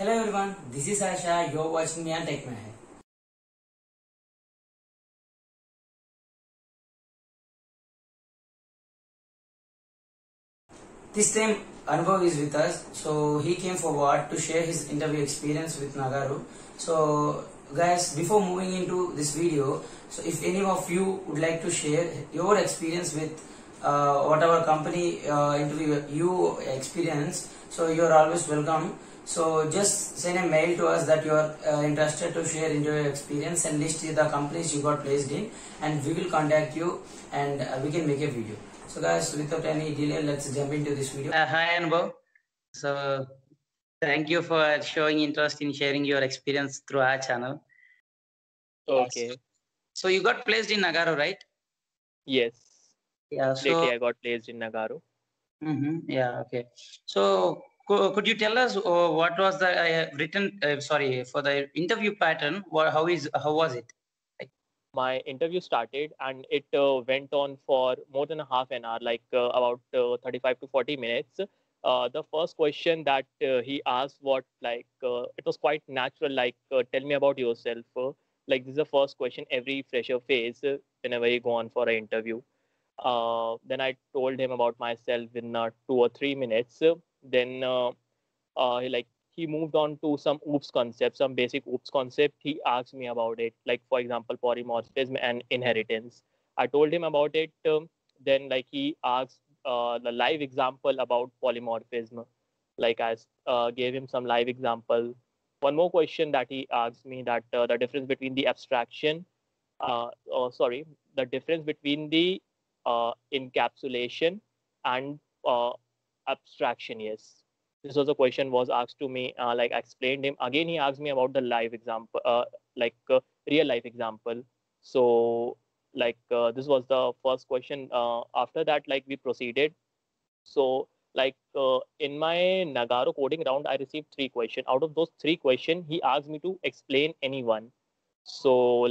Hello everyone, this is Aisha, you are watching Mian Techman. This time Anubhav is with us, so he came forward to share his interview experience with Nagarro. So guys, before moving into this video, so if any of you would like to share your experience with whatever company interview you experience, so you are always welcome. So just send a mail to us that you are interested to share interview experience and list the companies you got placed in, and we will contact you and we can make a video. So guys, without any delay, let's jump into this video. Hi Anubhav. So thank you for showing interest in sharing your experience through our channel. Okay. So you got placed in Nagarro, right? Yes. Yeah. So lately I got placed in Nagarro. Yeah. Okay. So could you tell us what was the for the interview pattern? How was it? My interview started and it went on for more than half an hour, like about 35 to 40 minutes. The first question that he asked, it was quite natural, like tell me about yourself. Like this is the first question every fresher faces whenever you go on for an interview. Then I told him about myself in 2 or 3 minutes. Then he moved on to some OOPs concept, some basic OOPs concept. He asked me about it, like for example polymorphism and inheritance. I told him about it. Then he asked the live example about polymorphism. I gave him some live example. One more question that he asked me, that the difference between the abstraction, the difference between the encapsulation and abstraction. Yes, this was a question was asked to me. I explained him. Again, he asked me about the live example, real life example. So this was the first question. After that, we proceeded. So in my Nagarro coding round, I received 3 questions. Out of those 3 questions, he asked me to explain any one. So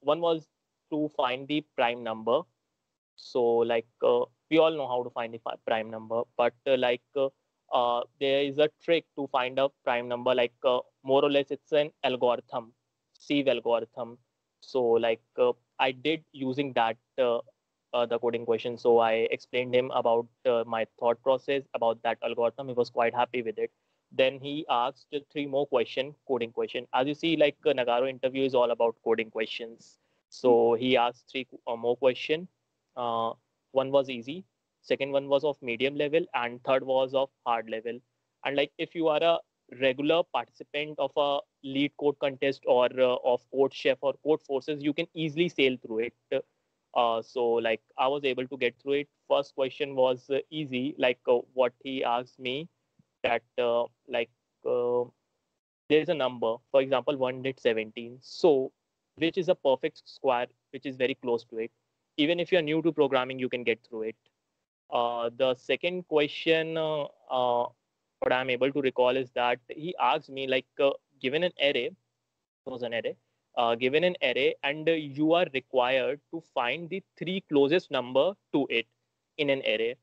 one was to find the prime number. So we all know how to find a prime number, but there is a trick to find a prime number. More or less, it's an algorithm, sieve algorithm. So I did using that the coding question. So I explained him about my thought process about that algorithm. He was quite happy with it. Then he asked 3 more questions, coding question. As you see, Nagarro interview is all about coding questions. So he asked 3 more questions. One was easy, second one was of medium level, and third was of hard level. And if you are a regular participant of a lead code contest or of Code Chef or Code Forces, you can easily sail through it. I was able to get through it. First question was easy, what he asked me, that there is a number, for example 117. So which is a perfect square, which is very close to it. Even if you're new to programming, you can get through it. The second question, what I'm able to recall is that he asked me, given an array, it was an array, given an array, and you are required to find the 3 closest number to it in an array.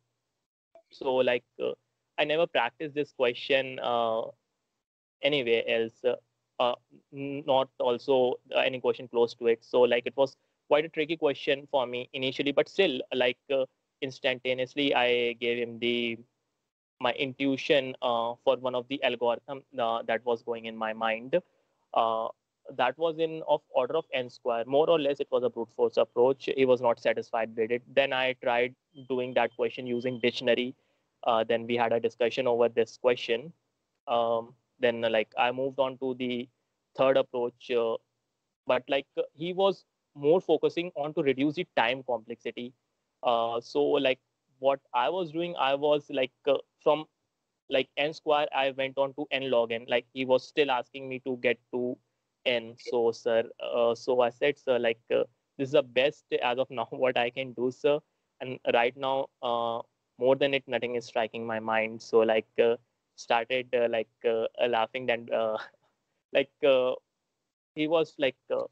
So I never practiced this question anywhere else, not also any question close to it. So it was quite a tricky question for me initially, but still instantaneously I gave him my intuition for one of the algorithm that was going in my mind. That was in of order of n square. More or less it was a brute force approach. He was not satisfied with it. Then I tried doing that question using dictionary. Then we had a discussion over this question. Then I moved on to the third approach, but he was more focusing on to reduce the time complexity. So what I was doing, I was from n square, I went on to n log n. He was still asking me to get to n. So sir, so I said, sir, this is the best as of now what I can do, sir. And right now, more than it, nothing is striking my mind. So started laughing. Then he was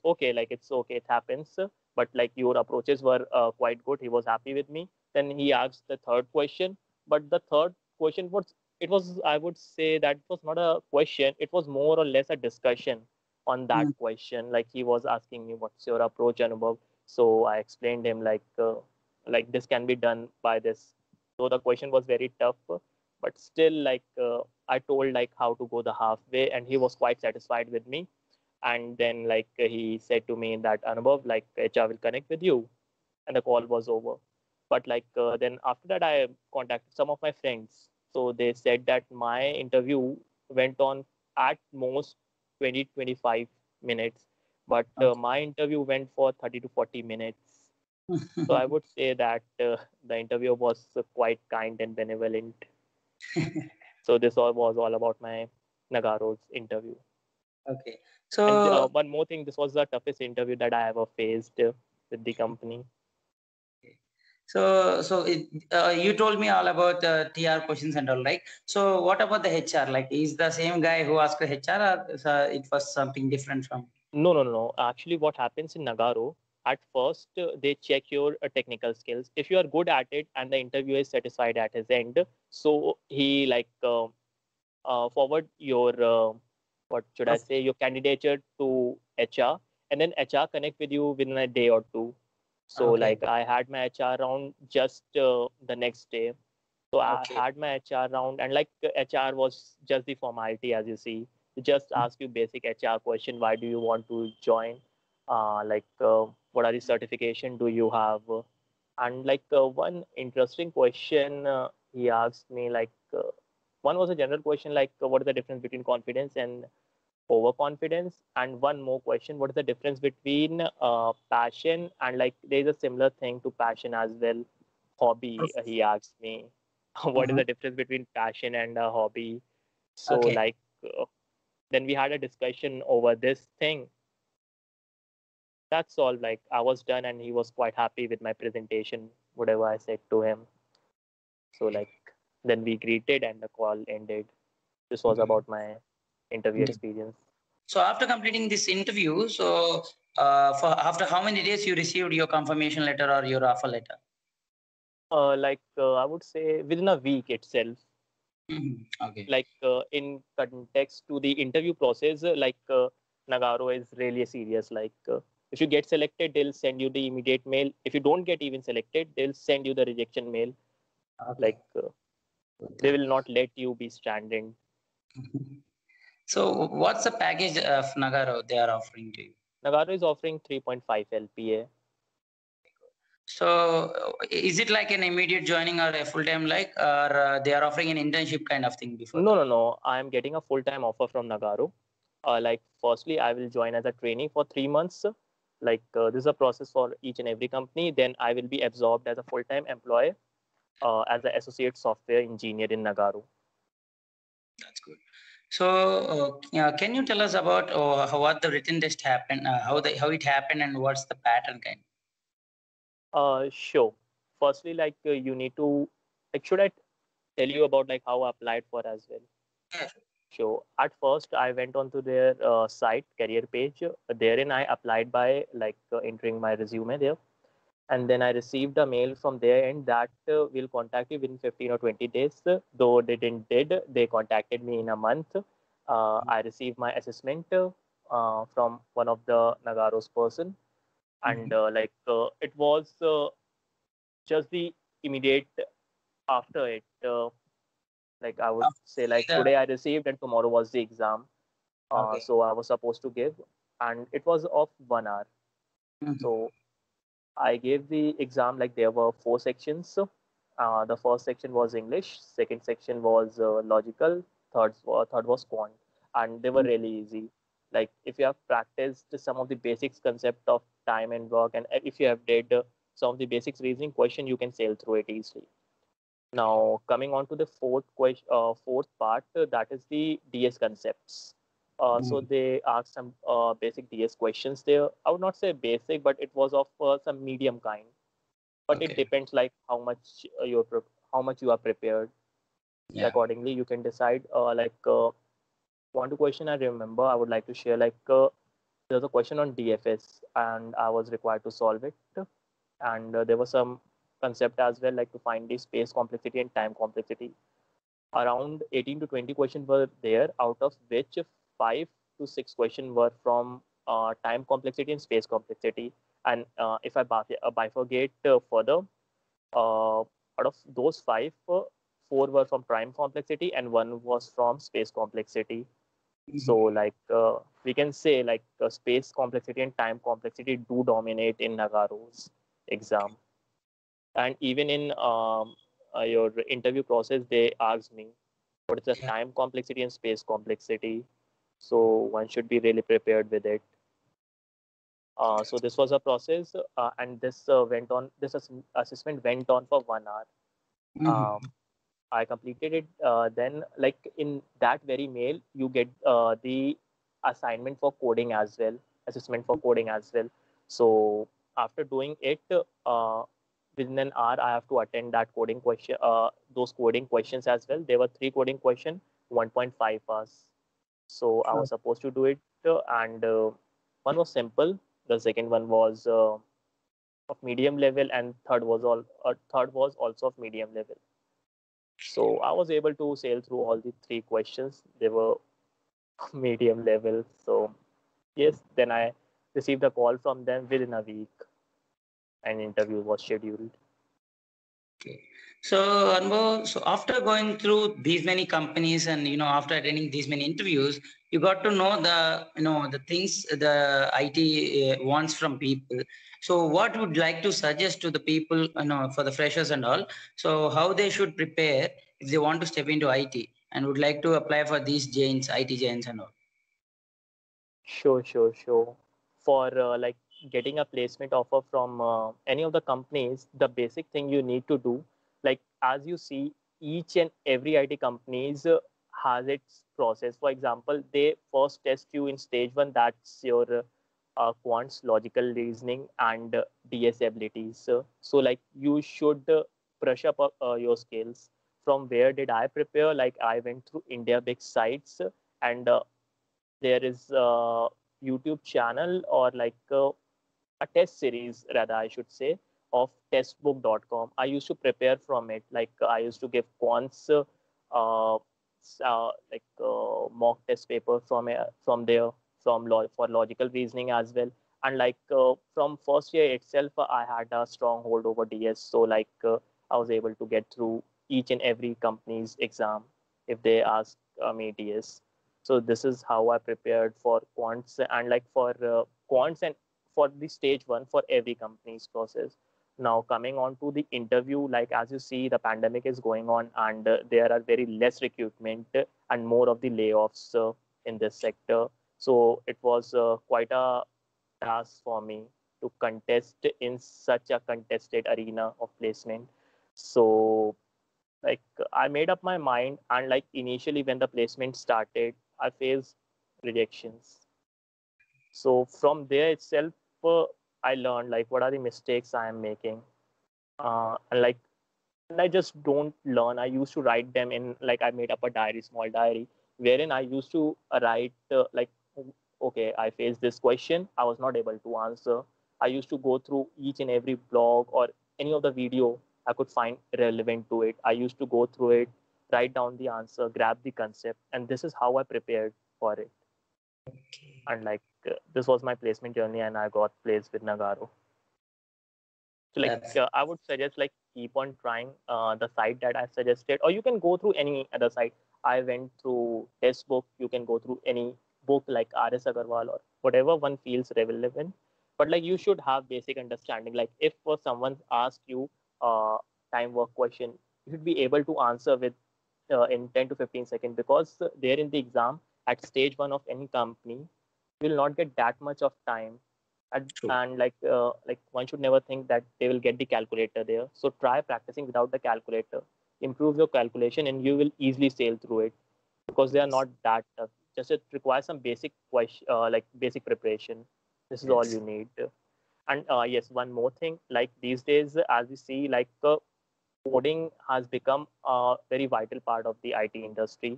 okay, it's okay, it happens, but your approaches were quite good. He was happy with me. Then he asked the third question, but the third question was it was, I would say that was not a question. It was more or less a discussion on that question. Like he was asking me, what's your approach, Anubhav? So I explained him like this can be done by this. So the question was very tough, but still I told how to go the halfway, and he was quite satisfied with me. And then he said to me that Anubhav, HR will connect with you, and the call was over. But then after that, I contacted some of my friends. So they said that my interview went on at most 20-25 minutes, but my interview went for 30 to 40 minutes. So I would say that the interview was quite kind and benevolent. So this all was all about my Nagarro's interview. Okay. So and, one more thing, this was the toughest interview that I ever faced with the company. So you told me all about TR questions and all, right? So what about the HR? Is the same guy who asked the HR, or it was something different from? No. Actually, what happens in Nagarro, at first, they check your technical skills. If you are good at it and the interviewer is satisfied at his end, so he forward your, your candidature to HR, and then HR connect with you within a day or two. So I had my HR round just the next day. So I had my HR round, and HR was just the formality, as you see. They just ask you basic HR question. Why do you want to join? What are the certification do you have? And one interesting question he asked me, one was a general question, what is the difference between confidence and overconfidence, and one more question, what is the difference between passion and there's a similar thing to passion as well, hobby. He asked me what is the difference between passion and a hobby. So then we had a discussion over this thing. That's all. I was done, and he was quite happy with my presentation, whatever I said to him. So then we greeted and the call ended. This was about my interview experience. So after completing this interview, so for after how many days you received your confirmation letter or your offer letter? I would say within a week itself. In context to the interview process, Nagarro is really serious. If you get selected, they'll send you the immediate mail. If you don't get even selected, they'll send you the rejection mail. They will not let you be stranded. So what's the package of Nagarro they are offering to you? Nagarro is offering 3.5 LPA. So is it an immediate joining or a full-time or they are offering an internship kind of thing before? No. I'm getting a full-time offer from Nagarro. Firstly, I will join as a trainee for 3 months. This is a process for each and every company. Then I will be absorbed as a full-time employee as an associate software engineer in Nagarro. That's good. So can you tell us about what the written test happened, how it happened, and what's the pattern kind? Sure. Firstly, you need to, should I tell you about how I applied for as well? Yeah. Sure. At first, I went onto their site, career page. Therein, I applied by entering my resume there. And then I received a mail from their end that we'll contact you within 15 or 20 days. Though they didn't did, they contacted me in a month. I received my assessment from one of the Nagarro's person. And it was just the immediate after it. I would say today I received and tomorrow was the exam. So I was supposed to give, and it was of 1 hour. So I gave the exam, there were 4 sections. The first section was English, second section was logical, third was quant, and they were really easy. If you have practiced some of the basics concept of time and work, and if you have did some of the basics reasoning question, you can sail through it easily. Now, coming on to the fourth question, fourth part, that is the DS concepts. So they asked some basic DS questions there. I would not say basic, but it was of some medium kind. But it depends how much you're you are prepared. Yeah. Accordingly, you can decide. One question I remember, I would like to share. There's a question on DFS, and I was required to solve it. And there was some concept as well, to find the space complexity and time complexity. around 18 to 20 questions were there, out of which 5 to 6 questions were from time complexity and space complexity. And if I bifurcate further, out of those 5, 4 were from time complexity and 1 was from space complexity. Mm-hmm. So like we can say like space complexity and time complexity do dominate in Nagarro's exam. And even in your interview process, they asked me what is the time complexity and space complexity. So one should be really prepared with it. So this was a process, and this went on. This assessment went on for 1 hour. Mm-hmm. I completed it. Then, like in that very mail, you get the assignment for coding as well, assessment for coding as well. So after doing it, within an hour, I have to attend that coding question. Those coding questions as well. There were 3 coding questions, 1.5 pass. So I was supposed to do it, and one was simple. The second one was of medium level, and third was also of medium level. So I was able to sail through all the 3 questions. They were medium level. So yes, then I received a call from them within a week. An interview was scheduled. Okay. So Anubhav, so after going through these many companies and after attending these many interviews, you got to know the the things the IT wants from people. So what would like to suggest to the people for the freshers and all? So how they should prepare if they want to step into IT and would like to apply for these giants, IT giants and all? Sure. For like getting a placement offer from any of the companies, the basic thing you need to do, like as you see, each and every IT companies has its process. For example, they first test you in stage 1. That's your quants, logical reasoning, and DS abilities. So like you should brush up your skills. From where did I prepare? Like I went through India big sites, and there is a YouTube channel, or like a test series rather I should say, of testbook.com. I used to prepare from it. Like I used to give quants mock test paper from there, for logical reasoning as well. And like from first year itself, I had a strong hold over DS. So like I was able to get through each and every company's exam if they ask me DS. So this is how I prepared for quants, and like for quants and for the stage 1 for every company's process. Now coming on to the interview, like as you see, the pandemic is going on, and there are very less recruitment and more of the layoffs in this sector. So it was quite a task for me to contest in such a contested arena of placement. So like I made up my mind, and like initially when the placement started, I faced rejections. So from there itself, I learned like what are the mistakes I am making. And I just don't learn. I used to write them in, like I made up a diary, small diary, wherein I used to write okay, I faced this question. I was not able to answer. I used to go through each and every blog or any of the video I could find relevant to it. I used to go through it, write down the answer, grab the concept, and this is how I prepared for it. Okay. And like this was my placement journey, and I got placed with Nagarro. So like I would suggest like keep on trying the site that I suggested, or you can go through any other site. I went through Testbook. You can go through any book like R.S. Agarwal or whatever one feels relevant. But like you should have basic understanding. Like if someone asks you time work question, you should be able to answer with in 10 to 15 seconds, because there in the exam at stage 1 of any company, you will not get that much of time. And like one should never think that they will get the calculator there. So try practicing without the calculator, improve your calculation, and you will easily sail through it, because they are not that tough. Just it requires some basic question, like basic preparation. This is all you need. And yes, one more thing, like these days, as we see, like coding has become a very vital part of the IT industry.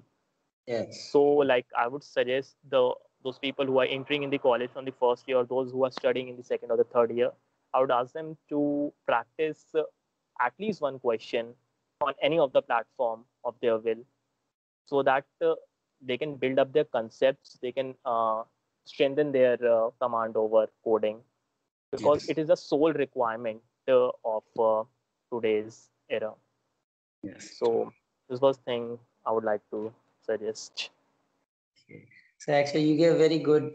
Yes. So like I would suggest those people who are entering in the college from the first year, or those who are studying in the second or the third year, I would ask them to practice at least one question on any of the platform of their will. so that they can build up their concepts, they can strengthen their command over coding, because it is a sole requirement of today's era. Yes. So this was thing I would like to suggest. Okay. So actually, you gave very good,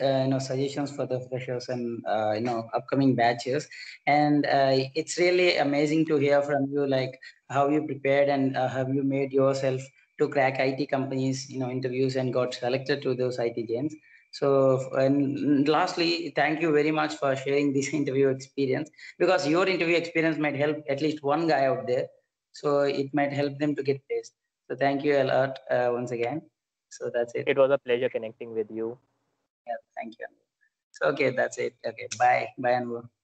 suggestions for the freshers and upcoming batches, and it's really amazing to hear from you, like how you prepared and have you made yourself to crack IT companies, interviews and got selected to those IT gens. So, and lastly, thank you very much for sharing this interview experience, because your interview experience might help at least one guy out there. So it might help them to get placed. So thank you a lot once again. So that's it. It was a pleasure connecting with you. Yeah, thank you. So, okay, that's it. Okay, bye. Bye, Anubhav.